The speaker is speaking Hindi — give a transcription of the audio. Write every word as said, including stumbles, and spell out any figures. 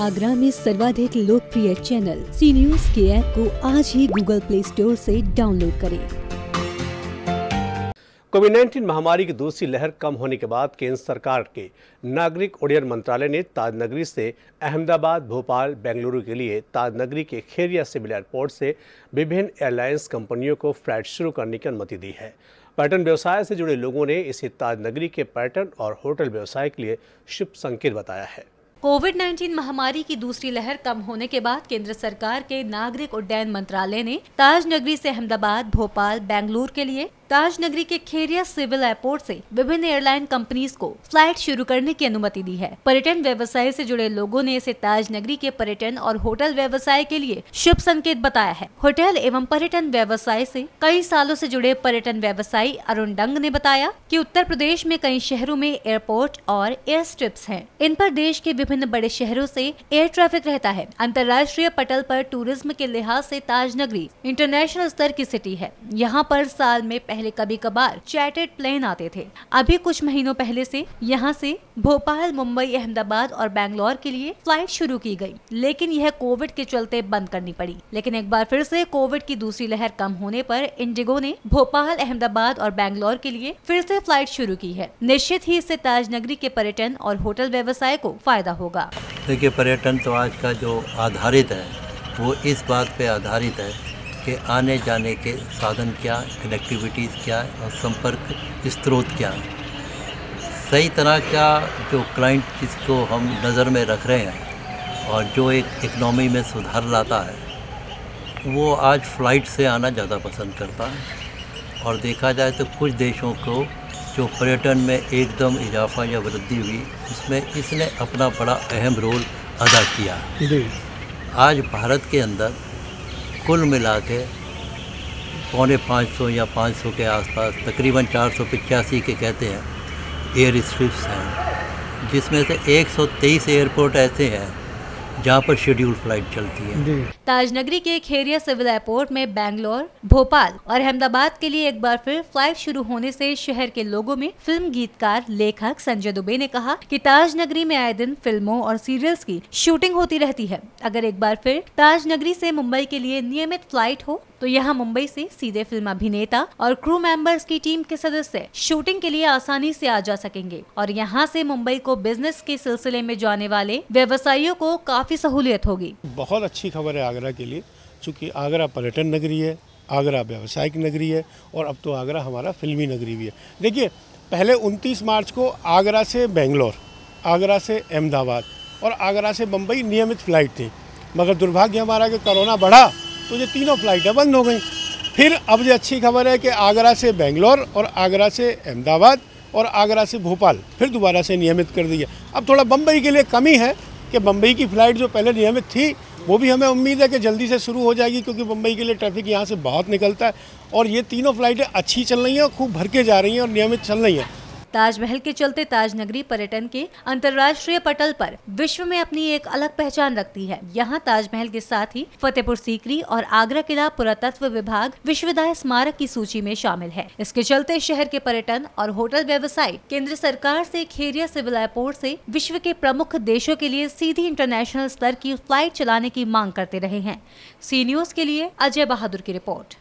आगरा में सर्वाधिक लोकप्रिय चैनल सी न्यूज़ के ऐप को आज ही गूगल प्ले स्टोर से डाउनलोड करें। कोविड उन्नीस महामारी की दूसरी लहर कम होने के बाद केंद्र सरकार के नागरिक उड्डयन मंत्रालय ने ताजनगरी से अहमदाबाद, भोपाल, बेंगलुरु के लिए ताजनगरी के खेरिया सिविल एयरपोर्ट से विभिन्न एयरलाइंस कंपनियों को फ्लाइट शुरू करने की अनुमति दी है। पर्यटन व्यवसाय से जुड़े लोगों ने इसे ताजनगरी के पर्यटन और होटल व्यवसाय के लिए शुभ संकेत बताया है। कोविड उन्नीस महामारी की दूसरी लहर कम होने के बाद केंद्र सरकार के नागरिक उड्डयन मंत्रालय ने ताजनगरी से अहमदाबाद, भोपाल, बेंगलुरु के लिए ताजनगरी के खेरिया सिविल एयरपोर्ट से विभिन्न एयरलाइन कंपनीज को फ्लाइट शुरू करने की अनुमति दी है। पर्यटन व्यवसाय से जुड़े लोगों ने इसे ताजनगरी के पर्यटन और होटल व्यवसाय के लिए शुभ संकेत बताया है। होटल एवं पर्यटन व्यवसाय से कई सालों से जुड़े पर्यटन व्यवसायी अरुण डंग ने बताया कि उत्तर प्रदेश में कई शहरों में एयरपोर्ट और एयर स्ट्रिप्स हैं। इन पर देश के विभिन्न बड़े शहरों से एयर ट्रैफिक रहता है। अंतर्राष्ट्रीय पटल पर टूरिज्म के लिहाज से ताजनगरी इंटरनेशनल स्तर की सिटी है। यहाँ पर साल में पहले कभी कभार चार्टर्ड प्लेन आते थे। अभी कुछ महीनों पहले से यहाँ से भोपाल, मुंबई, अहमदाबाद और बैंगलोर के लिए फ्लाइट शुरू की गई, लेकिन यह कोविड के चलते बंद करनी पड़ी। लेकिन एक बार फिर से कोविड की दूसरी लहर कम होने पर इंडिगो ने भोपाल, अहमदाबाद और बैंगलोर के लिए फिर से फ्लाइट शुरू की है। निश्चित ही इससे ताजनगरी के पर्यटन और होटल व्यवसाय को फायदा होगा। देखिए, पर्यटन तो आज का जो आधारित है वो इस बात पे आधारित है के आने जाने के साधन क्या, कनेक्टिविटीज़ क्या है और संपर्क स्रोत क्या है। सही तरह का जो क्लाइंट जिसको हम नज़र में रख रहे हैं और जो एक इकनॉमी में सुधार लाता है वो आज फ़्लाइट से आना ज़्यादा पसंद करता है। और देखा जाए तो कुछ देशों को जो पर्यटन में एकदम इजाफा या वृद्धि हुई उसमें इसने अपना बड़ा अहम रोल अदा किया। आज भारत के अंदर कुल मिला के पौने पाँच सौ या पाँच सौ के आसपास तकरीबन चार सौ पचासी के कहते हैं एयर स्ट्रिप्स हैं, जिसमें से एक सौ तेईस एयरपोर्ट ऐसे हैं जहाँ पर शेड्यूल फ्लाइट चलती है। ताजनगरी के खेरिया सिविल एयरपोर्ट में बैंगलोर, भोपाल और अहमदाबाद के लिए एक बार फिर फ्लाइट शुरू होने से शहर के लोगों में फिल्म गीतकार, लेखक संजय दुबे ने कहा कि ताजनगरी में आए दिन फिल्मों और सीरियल्स की शूटिंग होती रहती है। अगर एक बार फिर ताजनगरी से मुंबई के लिए नियमित फ्लाइट हो तो यहाँ मुंबई से सीधे फिल्म अभिनेता और क्रू मेंबर्स की टीम के सदस्य शूटिंग के लिए आसानी से आ जा सकेंगे और यहाँ से मुंबई को बिजनेस के सिलसिले में जाने वाले व्यवसायियों को काफी सहूलियत होगी। बहुत अच्छी खबर है आगरा के लिए, क्योंकि आगरा पर्यटन नगरी है, आगरा व्यावसायिक नगरी है और अब तो आगरा हमारा फिल्मी नगरी भी है। देखिए, पहले उनतीस मार्च को आगरा से बेंगलोर, आगरा से अहमदाबाद और आगरा से मुंबई नियमित फ्लाइट थी, मगर दुर्भाग्य हमारा कि कोरोना बढ़ा तो ये तीनों फ्लाइटें बंद हो गई। फिर अब ये अच्छी खबर है कि आगरा से बेंगलोर और आगरा से अहमदाबाद और आगरा से भोपाल फिर दोबारा से नियमित कर दी है। अब थोड़ा बम्बई के लिए कमी है कि बम्बई की फ़्लाइट जो पहले नियमित थी वो भी हमें उम्मीद है कि जल्दी से शुरू हो जाएगी, क्योंकि बम्बई के लिए ट्रैफिक यहाँ से बहुत निकलता है। और ये तीनों फ्लाइटें अच्छी चल रही हैं और खूब भर के जा रही हैं और नियमित चल रही हैं। ताजमहल के चलते ताजनगरी पर्यटन के अंतर्राष्ट्रीय पटल पर विश्व में अपनी एक अलग पहचान रखती है। यहाँ ताजमहल के साथ ही फतेहपुर सीकरी और आगरा किला पुरातत्व विभाग विश्वविद्यालय स्मारक की सूची में शामिल है। इसके चलते शहर के पर्यटन और होटल व्यवसाय केंद्र सरकार से खेरिया सिविल एयरपोर्ट से विश्व के प्रमुख देशों के लिए सीधी इंटरनेशनल स्तर की फ्लाइट चलाने की मांग करते रहे हैं। सी न्यूज़ के लिए अजय बहादुर की रिपोर्ट।